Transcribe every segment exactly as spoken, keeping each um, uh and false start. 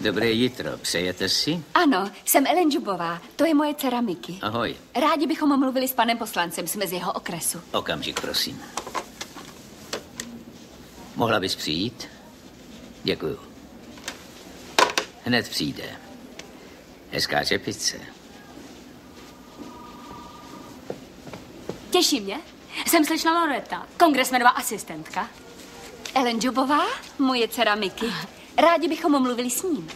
Dobré jitro, přejete si? Ano, jsem Ellen Žubová, to je moje dcera Miki. Ahoj. Rádi bychom mluvili s panem poslancem, jsme z jeho okresu. Okamžik, prosím. Mohla bys přijít? Děkuju. Hned přijde. Hezká čepice. Těší mě. Jsem slečna Loreta, kongresmenová asistentka. Ellen Žubová, moje dcera Miki. Rádi bychom mluvili s ním.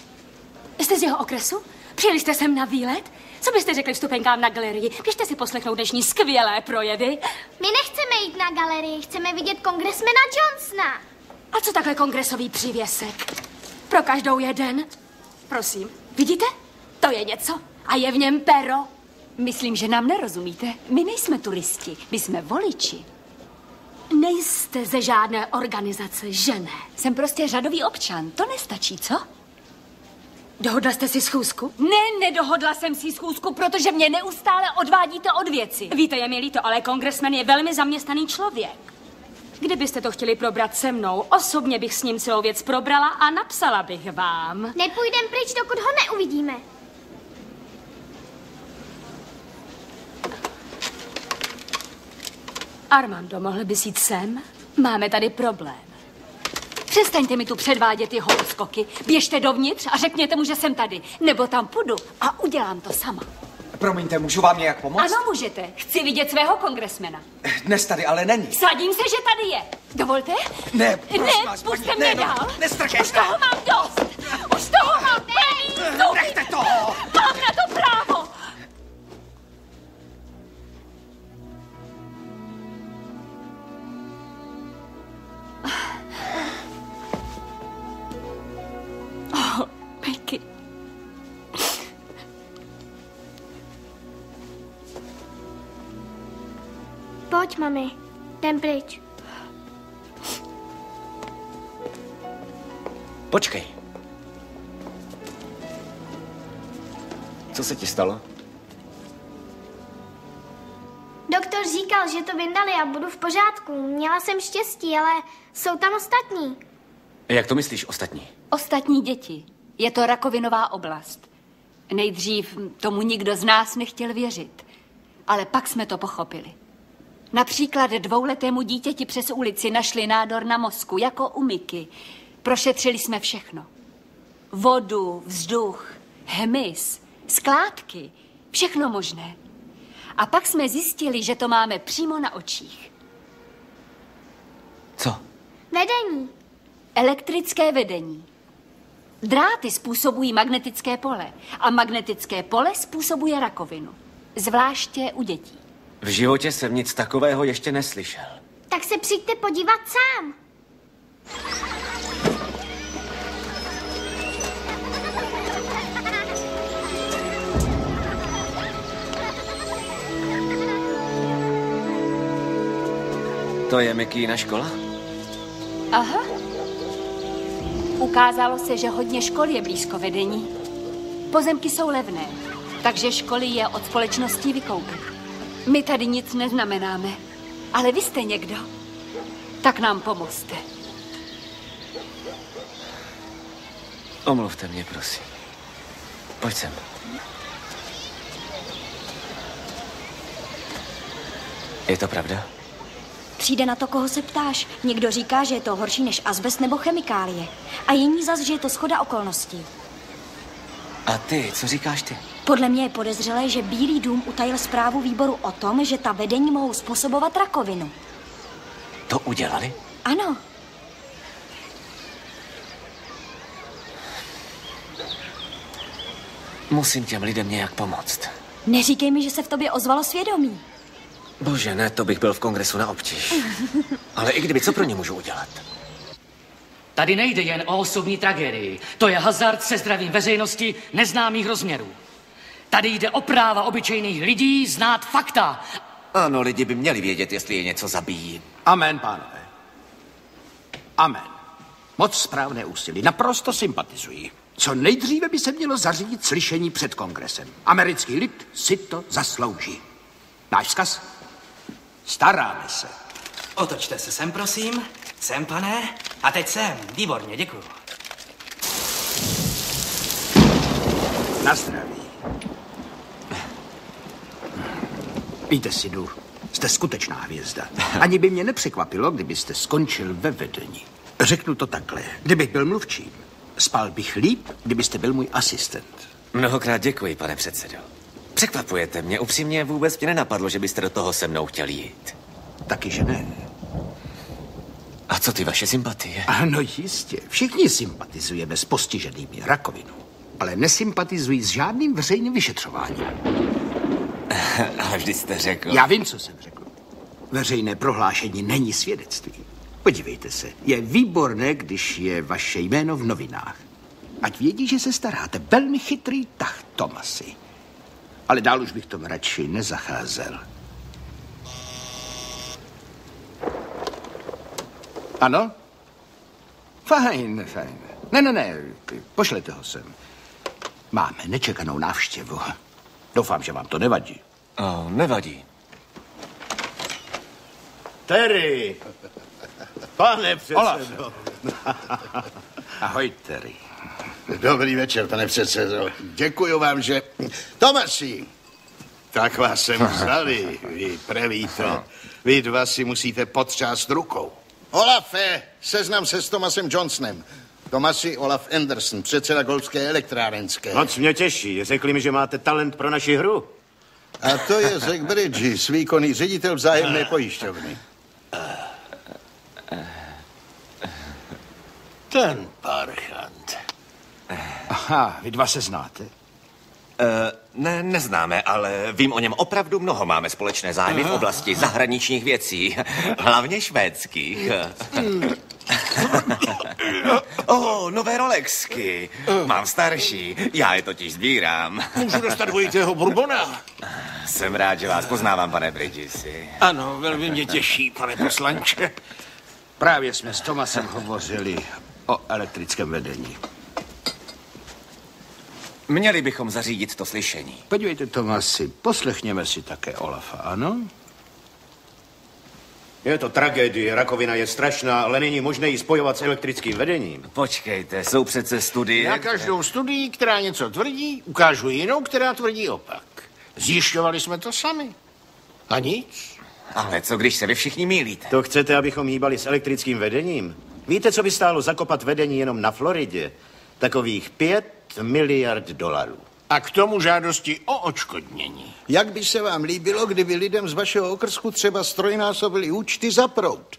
Jste z jeho okresu? Přijeli jste sem na výlet? Co byste řekli vstupenkám na galerii? Běžte si poslechnout dnešní skvělé projevy. My nechceme jít na galerii, chceme vidět kongresmena Johnsona. A co takhle kongresový přivěsek? Pro každou jeden. Prosím, vidíte? To je něco. A je v něm pero. Myslím, že nám nerozumíte. My nejsme turisti, my jsme voliči. Nejste ze žádné organizace, že ne? Jsem prostě řadový občan, to nestačí, co? Dohodla jste si schůzku? Ne, nedohodla jsem si schůzku, protože mě neustále odvádíte od věci. Víte, je mi líto, ale kongresmen je velmi zaměstnaný člověk. Kdybyste to chtěli probrat se mnou, osobně bych s ním celou věc probrala a napsala bych vám. Nepůjdem pryč, dokud ho neuvidíme. Armando, mohl bys jít sem? Máme tady problém. Přestaňte mi tu předvádět jeho skoky. Běžte dovnitř a řekněte mu, že jsem tady. Nebo tam půjdu a udělám to sama. Promiňte, můžu vám nějak pomoct? Ano, můžete. Chci vidět svého kongresmena. Dnes tady ale není. Sadím se, že tady je. Dovolte? Ne, prosím vás, paní, ne, mě dál. Ne, nestrkejte. Už toho mám dost. Už toho mám plný. Nechte toho. Mám na to právo. Oh, Miki. Pojď, mami, jdem pryč. Počkej. Co se ti stalo? Doktor říkal, že to vyndali a budu v pořádku. Měla jsem štěstí, ale jsou tam ostatní. Jak to myslíš, ostatní? Ostatní děti. Je to rakovinová oblast. Nejdřív tomu nikdo z nás nechtěl věřit. Ale pak jsme to pochopili. Například dvouletému dítěti přes ulici našli nádor na mozku, jako u Miky. Prošetřili jsme všechno. Vodu, vzduch, hmyz, skládky, všechno možné. A pak jsme zjistili, že to máme přímo na očích. Co? Vedení. Elektrické vedení. Dráty způsobují magnetické pole a magnetické pole způsobuje rakovinu. Zvláště u dětí. V životě jsem nic takového ještě neslyšel. Tak se přijďte podívat sám. To je Mikina škola? Aha. Ukázalo se, že hodně škol je blízko vedení. Pozemky jsou levné, takže školy je od společností vykoupí. My tady nic neznamenáme, ale vy jste někdo, tak nám pomozte. Omluvte mě, prosím. Pojď sem. Je to pravda? Přijde na to, koho se ptáš. Někdo říká, že je to horší než azbest nebo chemikálie. A jiní zas, že je to shoda okolností. A ty, co říkáš ty? Podle mě je podezřelé, že Bílý dům utajil zprávu výboru o tom, že ta vedení mohou způsobovat rakovinu. To udělali? Ano. Musím těm lidem nějak pomoct. Neříkej mi, že se v tobě ozvalo svědomí. Bože, ne, to bych byl v kongresu na obtíž. Ale i kdyby, co pro ně můžu udělat? Tady nejde jen o osobní tragédii. To je hazard se zdravím veřejnosti neznámých rozměrů. Tady jde o práva obyčejných lidí znát fakta. Ano, lidi by měli vědět, jestli je něco zabíjí. Amen, pánové. Amen. Moc správné úsilí. Naprosto sympatizuji. Co nejdříve by se mělo zařídit slyšení před kongresem. Americký lid si to zaslouží. Náš vzkaz? Staráme se. Otočte se sem, prosím. Sem, pane. A teď sem. Výborně, děkuju. Na zdraví. Víte, Sidur, jste skutečná hvězda. Ani by mě nepřekvapilo, kdybyste skončil ve vedení. Řeknu to takhle. Kdybych byl mluvčím, spal bych líp, kdybyste byl můj asistent. Mnohokrát děkuji, pane předsedo. Překvapujete mě. Upřímně vůbec mě nenapadlo, že byste do toho se mnou chtěl jít. Taky, že ne. A co ty vaše sympatie? Ano, jistě. Všichni sympatizujeme s postiženými rakovinou, ale nesympatizují s žádným veřejným vyšetřováním. A vždy jste řekl... Já vím, co jsem řekl. Veřejné prohlášení není svědectví. Podívejte se, je výborné, když je vaše jméno v novinách. Ať vědí, že se staráte. Velmi chytrý tah, Tomasi. Ale dál už bych tomu radši nezacházel. Ano? Fajn, fajn. Ne, ne, ne, pošlete ho sem. Máme nečekanou návštěvu. Doufám, že vám to nevadí. Oh, nevadí. Terry! Pane předsedo! Ahoj, Terry. Dobrý večer, pane předsedo. Děkuji vám, že... Tomasi! Tak vás jsem vzali, vy prevíto. Vy dva si musíte potřást rukou. Olafe, seznam se s Tomasem Johnsonem. Tomasi Olaf Anderson, předseda golfské elektrárenské. Moc mě těší, řekli mi, že máte talent pro naši hru. A to je Zach Bridges, výkonný ředitel vzájemné pojišťovny. Ten parchant. Aha, vy dva se znáte? Uh, ne, neznáme, ale vím o něm opravdu mnoho. Máme společné zájmy v oblasti zahraničních věcí, hlavně švédských. Oh, nové Rolexky. Mám starší, já je totiž sbírám. Můžu dostat dvojitého bourbona? Jsem rád, že vás poznávám, pane Bridgesi. Ano, velmi mě těší, pane poslanče. Právě jsme s Tomasem hovořili o elektrickém vedení. Měli bychom zařídit to slyšení. Podívejte, Tomasi, poslechněme si také Olafa, ano? Je to tragédie, rakovina je strašná, ale není možné ji spojovat s elektrickým vedením. Počkejte, jsou přece studie... Na každou studii, která něco tvrdí, ukážu jinou, která tvrdí opak. Zjišťovali jsme to sami. A nic. Ale co, když se vy všichni mýlíte? To chcete, abychom hýbali s elektrickým vedením? Víte, co by stálo zakopat vedení jenom na Floridě? Takových pět miliard dolarů. A k tomu žádosti o odškodnění. Jak by se vám líbilo, kdyby lidem z vašeho okrsku třeba strojnásobili účty za proud?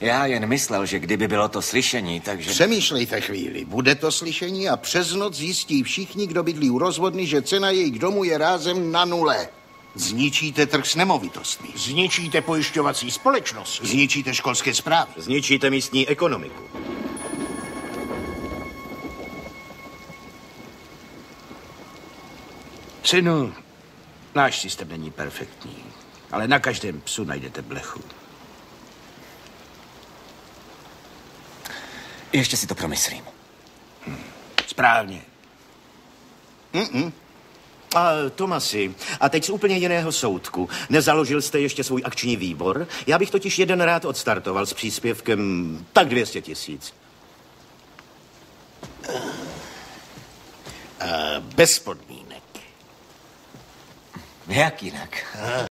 Já jen myslel, že kdyby bylo to slyšení, takže... Přemýšlejte chvíli, bude to slyšení a přes noc zjistí všichni, kdo bydlí u rozvodny, že cena jejich domu je rázem na nule. Zničíte trh s nemovitostmi. Zničíte pojišťovací společnost. Zničíte školské správy. Zničíte místní ekonomiku. Synu, náš systém není perfektní, ale na každém psu najdete blechu. Ještě si to promyslím. Hm. Správně. Mm-mm. A, Tomasi, a teď z úplně jiného soudku. Nezaložil jste ještě svůj akční výbor? Já bych totiž jeden rád odstartoval s příspěvkem tak dvě stě tisíc. Bez podmínek. Jak jinak? A,